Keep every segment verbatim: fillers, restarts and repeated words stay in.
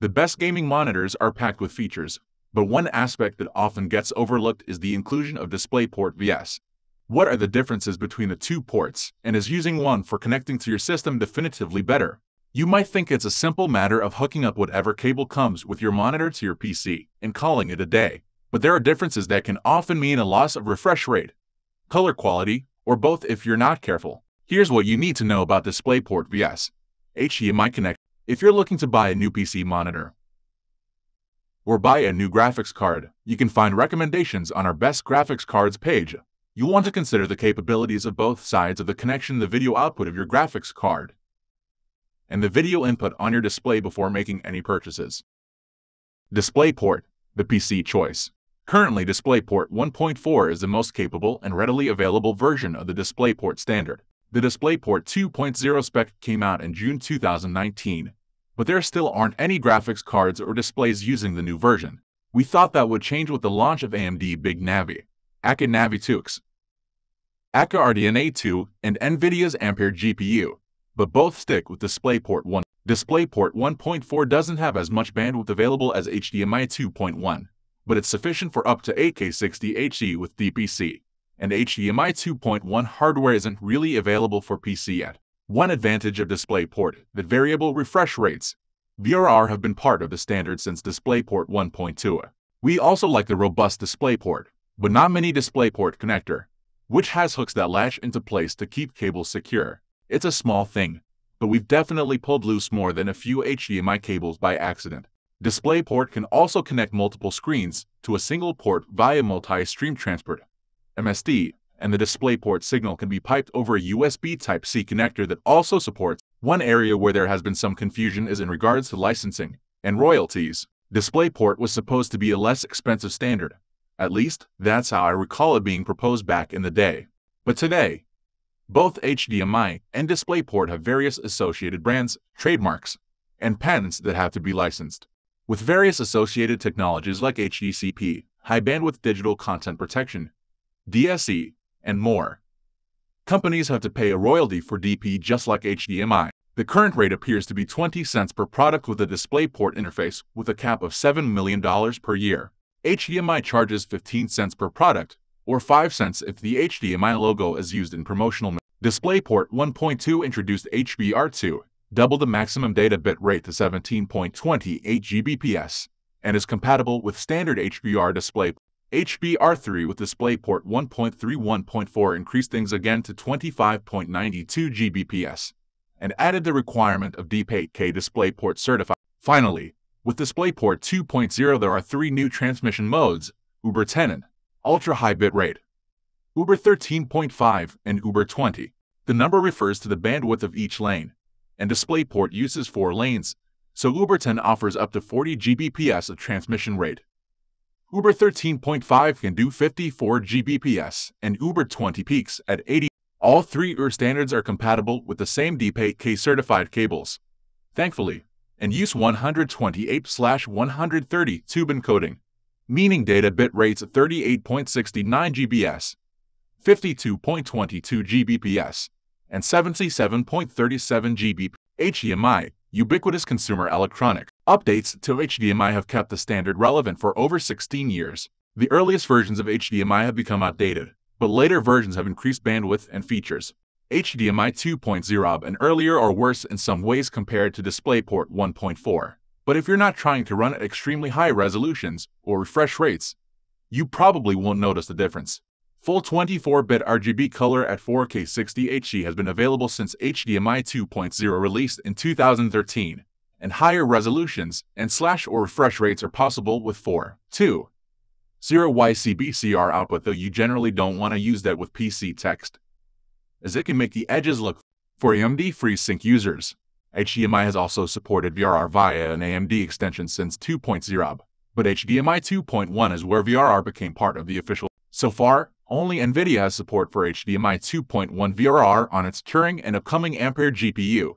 The best gaming monitors are packed with features, but one aspect that often gets overlooked is the inclusion of DisplayPort versus. What are the differences between the two ports, and is using one for connecting to your system definitively better? You might think it's a simple matter of hooking up whatever cable comes with your monitor to your P C and calling it a day, but there are differences that can often mean a loss of refresh rate, color quality, or both if you're not careful. Here's what you need to know about DisplayPort versus. H D M I connection. If you're looking to buy a new P C monitor or buy a new graphics card, you can find recommendations on our Best Graphics Cards page. You want to consider the capabilities of both sides of the connection, the video output of your graphics card, and the video input on your display before making any purchases. DisplayPort, the P C choice. Currently, DisplayPort one point four is the most capable and readily available version of the DisplayPort standard. The DisplayPort two point oh spec came out in June two thousand nineteen. But there still aren't any graphics cards or displays using the new version. We thought that would change with the launch of A M D Big Navi, A M D Navi Tux, A M D R D N A two, and NVIDIA's Ampere G P U, but both stick with DisplayPort one. DisplayPort one point four doesn't have as much bandwidth available as H D M I two point one, but it's sufficient for up to eight K sixty H D with D P C, and H D M I two point one hardware isn't really available for P C yet. One advantage of DisplayPort, that variable refresh rates, V R R, have been part of the standard since DisplayPort one point two. We also like the robust DisplayPort, but not many DisplayPort connector, which has hooks that latch into place to keep cables secure. It's a small thing, but we've definitely pulled loose more than a few H D M I cables by accident. DisplayPort can also connect multiple screens to a single port via multi-stream transport, M S D, and the DisplayPort signal can be piped over a U S B Type-C connector that also supports. One area where there has been some confusion is in regards to licensing and royalties. DisplayPort was supposed to be a less expensive standard. At least, that's how I recall it being proposed back in the day. But today, both H D M I and DisplayPort have various associated brands, trademarks, and patents that have to be licensed. With various associated technologies like H D C P, High Bandwidth Digital Content Protection, D S E, and more, companies have to pay a royalty for D P just like H D M I. The current rate appears to be twenty cents per product with a DisplayPort interface, with a cap of seven million dollars per year. H D M I charges fifteen cents per product, or five cents if the H D M I logo is used in promotional. DisplayPort one point two introduced H B R two, doubled the maximum data bit rate to seventeen point two eight gigabits per second, and is compatible with standard H B R display. H B R three with DisplayPort one point three one point four increased things again to twenty-five point nine two gigabits per second and added the requirement of D P eight K DisplayPort certified. Finally, with DisplayPort two point oh, there are three new transmission modes: Uber ten, ultra high bitrate, Uber thirteen point five, and Uber twenty. The number refers to the bandwidth of each lane, and DisplayPort uses four lanes, so Uber ten offers up to forty gigabits per second of transmission rate. Uber thirteen point five can do fifty-four gigabits per second, and Uber twenty peaks at eighty. All three U R standards are compatible with the same D P eight K certified cables, thankfully, and use one twenty-eight slash one thirty-two encoding, meaning data bit rates of thirty-eight point six nine gigabits per second, fifty-two point two two gigabits per second, and seventy-seven point three seven gigabits per second. H D M I, ubiquitous consumer electronic. Updates to H D M I have kept the standard relevant for over sixteen years. The earliest versions of H D M I have become outdated, but later versions have increased bandwidth and features. H D M I two point oh and earlier are worse in some ways compared to DisplayPort one point four. But if you're not trying to run at extremely high resolutions or refresh rates, you probably won't notice the difference. Full twenty-four bit R G B color at four K sixty H D has been available since H D M I two point oh released in two thousand thirteen. And higher resolutions and slash or refresh rates are possible with four point two point oh Y C B C R output, though you generally don't want to use that with P C text, as it can make the edges look. For A M D FreeSync users, H D M I has also supported V R R via an A M D extension since two point oh, but H D M I two point one is where V R R became part of the official. So far, only NVIDIA has support for H D M I two point one V R R on its Turing and upcoming Ampere G P U,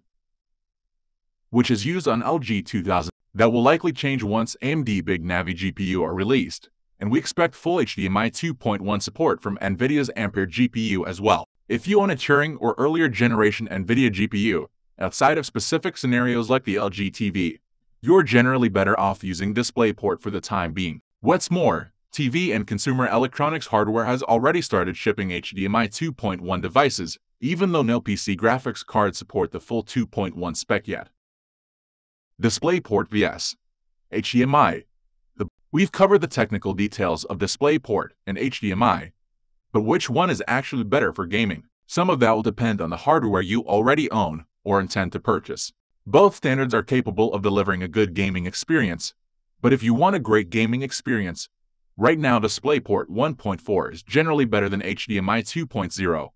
which is used on L G two thousand. That will likely change once A M D Big Navi G P U are released, and we expect full H D M I two point one support from NVIDIA's Ampere G P U as well. If you own a Turing or earlier generation NVIDIA G P U, outside of specific scenarios like the L G T V, you're generally better off using DisplayPort for the time being. What's more, T V and consumer electronics hardware has already started shipping H D M I two point one devices, even though no P C graphics cards support the full two point one spec yet. DisplayPort versus. H D M I. The, we've covered the technical details of DisplayPort and H D M I, but which one is actually better for gaming? Some of that will depend on the hardware you already own or intend to purchase. Both standards are capable of delivering a good gaming experience, but if you want a great gaming experience, right now DisplayPort one point four is generally better than H D M I two point oh.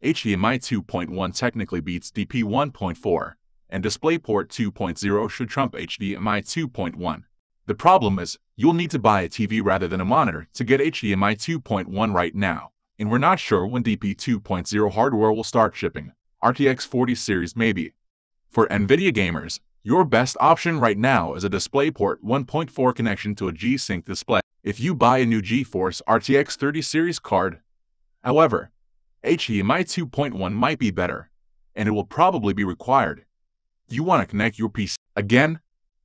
H D M I two point one technically beats D P one point four, and DisplayPort two point oh should trump H D M I two point one. The problem is, you'll need to buy a T V rather than a monitor to get H D M I two point one right now, and we're not sure when D P two point oh hardware will start shipping. R T X forty series maybe. For NVIDIA gamers, your best option right now is a DisplayPort one point four connection to a G-Sync display if you buy a new GeForce R T X thirty series card. However, H D M I two point one might be better, and it will probably be required. You want to connect your P C. Again,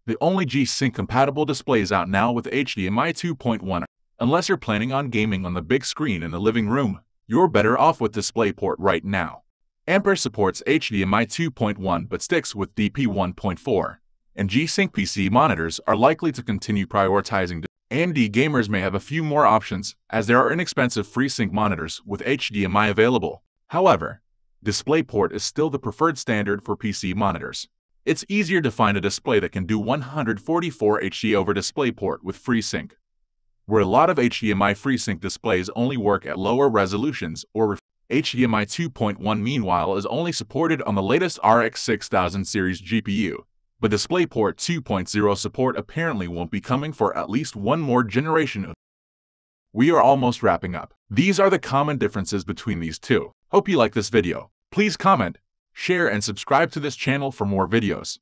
the only G-Sync compatible displays out now with H D M I two point one. Unless you're planning on gaming on the big screen in the living room, you're better off with DisplayPort right now. Ampere supports H D M I two point one but sticks with D P one point four, and G-Sync P C monitors are likely to continue prioritizing. A M D gamers may have a few more options, as there are inexpensive FreeSync monitors with H D M I available. However, DisplayPort is still the preferred standard for P C monitors. It's easier to find a display that can do one forty-four H D over DisplayPort with FreeSync, where a lot of H D M I FreeSync displays only work at lower resolutions or H D M I two point one meanwhile is only supported on the latest R X six thousand series G P U, but DisplayPort two point oh support apparently won't be coming for at least one more generation of. We are almost wrapping up. These are the common differences between these two. Hope you like this video. Please comment, share, and subscribe to this channel for more videos.